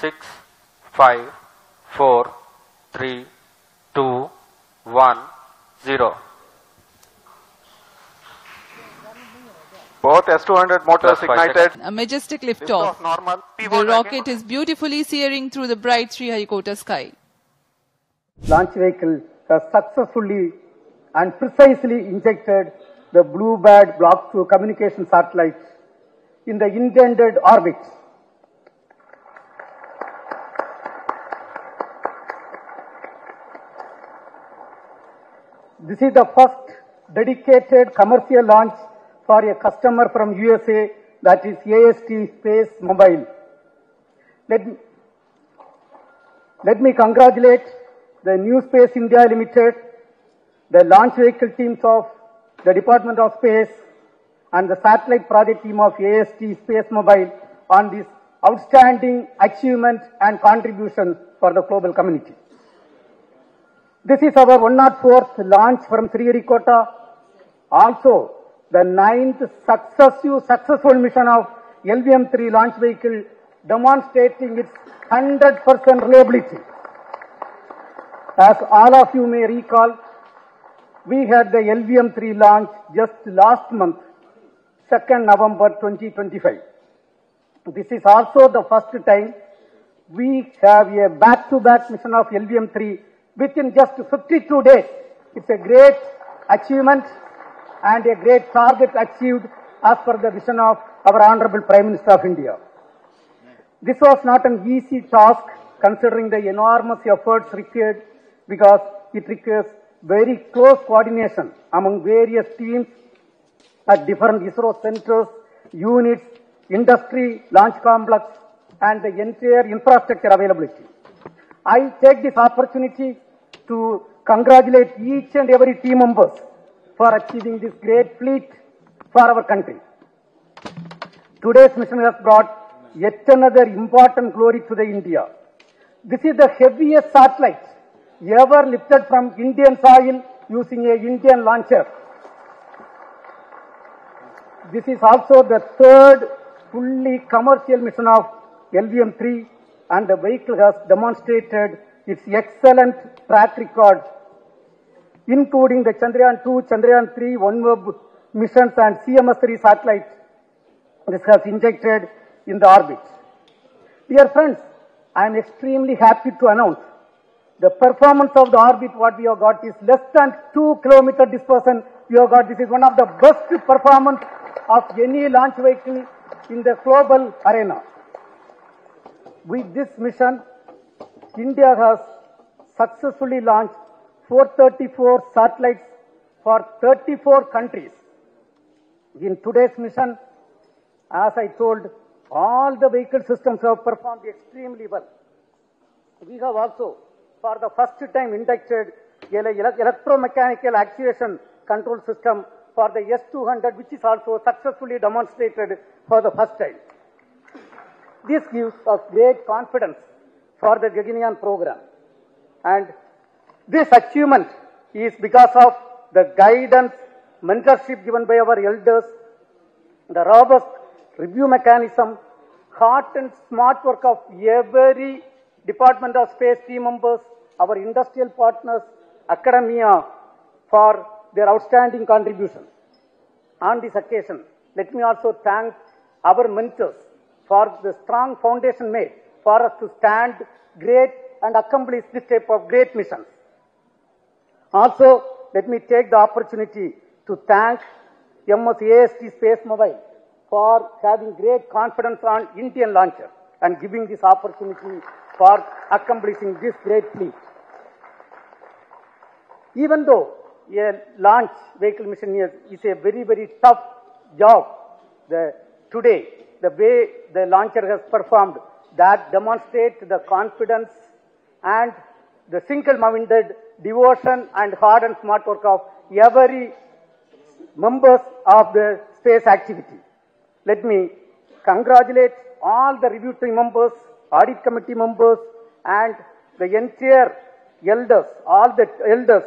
6, 5, 4, 3, 2, 1, 0. Both S200 motors ignited. A majestic liftoff. The rocket is beautifully searing through the bright Sriharikota sky. Launch vehicle has successfully and precisely injected the Bluebird Block 2 communication satellites in the intended orbit. This is the first dedicated commercial launch for a customer from USA, that is AST SpaceMobile. Let me congratulate the NewSpace India Limited, the launch vehicle teams of the Department of Space, and the satellite project team of AST SpaceMobile on this outstanding achievement and contribution for the global community. This is our 104th launch from Sriharikota, also the 9th successful mission of LVM-3 launch vehicle, demonstrating its 100% reliability. As all of you may recall, we had the LVM-3 launch just last month, 2nd November 2025. This is also the first time we have a back-to-back mission of LVM-3 within just 52 days. It's a great achievement and a great target achieved as per the vision of our Honorable Prime Minister of India. This was not an easy task considering the enormous efforts required, because it requires very close coordination among various teams at different ISRO centers, units, industry, launch complex, and the entire infrastructure availability. I take this opportunity to congratulate each and every team members for achieving this great feat for our country. Today's mission has brought yet another important glory to the India. This is the heaviest satellite ever lifted from Indian soil using an Indian launcher. This is also the third fully commercial mission of LVM-3, and the vehicle has demonstrated its excellent track record, including the Chandrayaan 2, Chandrayaan 3, OneWeb missions and CMS3 satellites this has injected in the orbit. Dear friends, I am extremely happy to announce the performance of the orbit what we have got is less than 2 kilometer dispersion we have got. This is one of the best performance of any launch vehicle in the global arena. With this mission, India has successfully launched 434 satellites for 34 countries. In today's mission, as I told, all the vehicle systems have performed extremely well. We have also, for the first time, inducted electromechanical actuation control system for the S200, which is also successfully demonstrated for the first time. This gives us great confidence for the Gaganyaan program. And this achievement is because of the guidance, mentorship given by our elders, the robust review mechanism, hard and smart work of every Department of Space team members, our industrial partners, academia, for their outstanding contribution. On this occasion, let me also thank our mentors for the strong foundation made for us to stand great and accomplish this type of great mission. Also, let me take the opportunity to thank AST SpaceMobile for having great confidence on Indian launcher and giving this opportunity for accomplishing this great feat. Even though a launch vehicle mission is a very, very tough job, today, the way the launcher has performed, that demonstrates the confidence and the single-minded devotion and hard and smart work of every members of the space activity. Let me congratulate all the review team members, audit committee members, and the entire elders, all the elders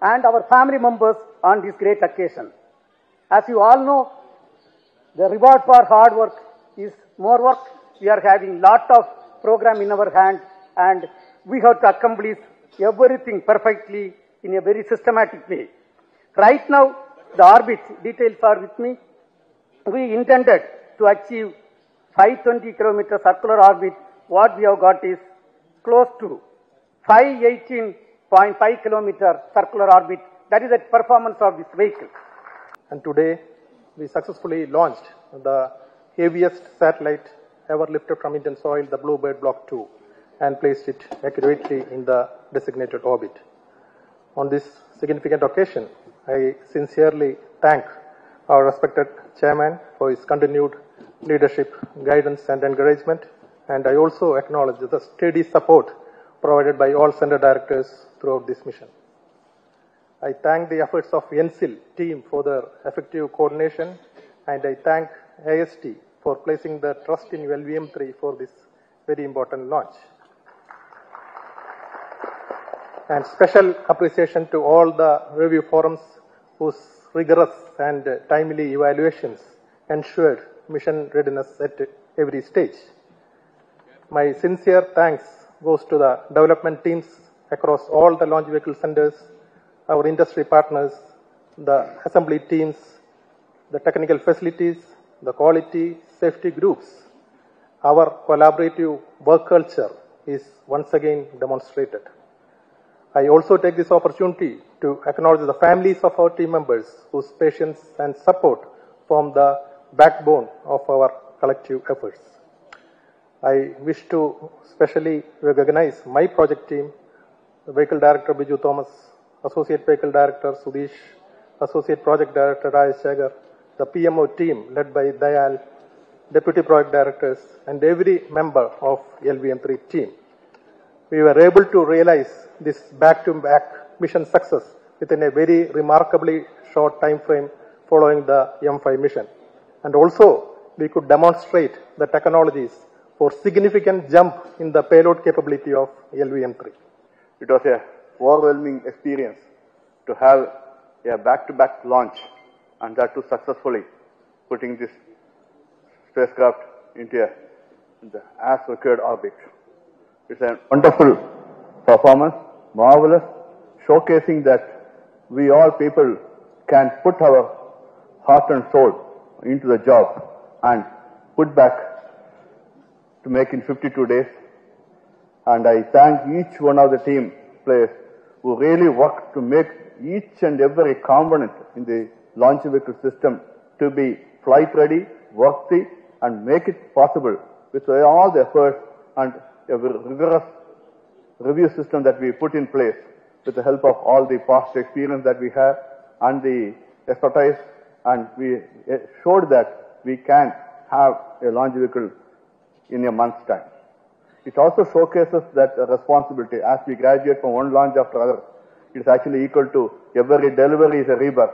and our family members on this great occasion. As you all know, the reward for hard work is more work. We are having lot of program in our hand, and we have to accomplish everything perfectly in a very systematic way. Right now, the orbit details are with me. We intended to achieve 520 kilometer circular orbit. What we have got is close to 518.5 kilometer circular orbit. That is the performance of this vehicle. And today, we successfully launched the heaviest satellite ever lifted from Indian soil, the Bluebird Block 2, and placed it accurately in the designated orbit. On this significant occasion, I sincerely thank our respected chairman for his continued leadership, guidance and encouragement, and I also acknowledge the steady support provided by all center directors throughout this mission. I thank the efforts of NSIL team for their effective coordination, and I thank AST for placing the trust in LVM3 for this very important launch. And special appreciation to all the review forums whose rigorous and timely evaluations ensured mission readiness at every stage. My sincere thanks goes to the development teams across all the launch vehicle centers, our industry partners, the assembly teams, the technical facilities, the quality safety groups. Our collaborative work culture is once again demonstrated. I also take this opportunity to acknowledge the families of our team members whose patience and support form the backbone of our collective efforts. I wish to specially recognize my project team, the Vehicle Director Biju Thomas, Associate Vehicle Director Sudhish, Associate Project Director Raj Shagar, the PMO team led by Dayal, Deputy Project Directors, and every member of LVM3 team. We were able to realize this back-to-back mission success within a very remarkably short time frame following the M5 mission. And also, we could demonstrate the technologies for significant jump in the payload capability of LVM3. It was a overwhelming experience to have a back-to-back launch, and that too successfully, putting this spacecraft into the as required orbit. It's a wonderful performance, marvelous, showcasing that we all people can put our heart and soul into the job and put back to make in 52 days. And I thank each one of the team players who really worked to make each and every component in the launch vehicle system to be flight ready, worthy, and make it possible with all the effort and a rigorous review system that we put in place with the help of all the past experience that we have and the expertise, and we showed that we can have a launch vehicle in a month's time. It also showcases that responsibility as we graduate from one launch after another. It is actually equal to every delivery is a rebirth.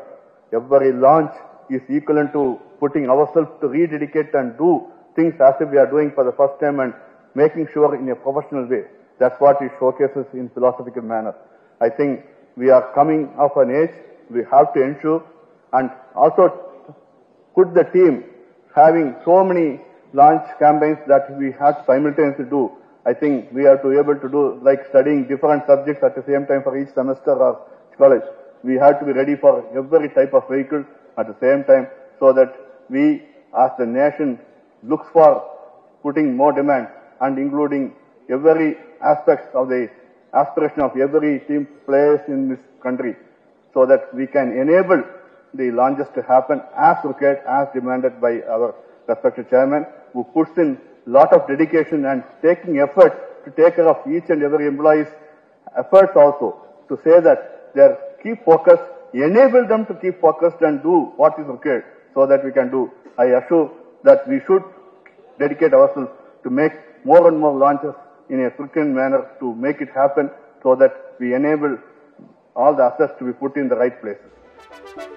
Every launch is equivalent to putting ourselves to rededicate and do things as if we are doing for the first time and making sure in a professional way. That's what it showcases in philosophical manner. I think we are coming of an age, we have to ensure, and also could the team having so many launch campaigns that we had simultaneously do, I think we have to be able to do like studying different subjects at the same time for each semester or college. We have to be ready for every type of vehicle at the same time so that we as the nation looks for putting more demand and including every aspect of the aspiration of every team players in this country so that we can enable the launches to happen as required, as demanded by our respected chairman, who puts in a lot of dedication and taking efforts to take care of each and every employee's efforts also to say that they are keep focused, enable them to keep focused and do what is required so that we can do. I assure that we should dedicate ourselves to make more and more launches in a frequent manner to make it happen so that we enable all the assets to be put in the right places.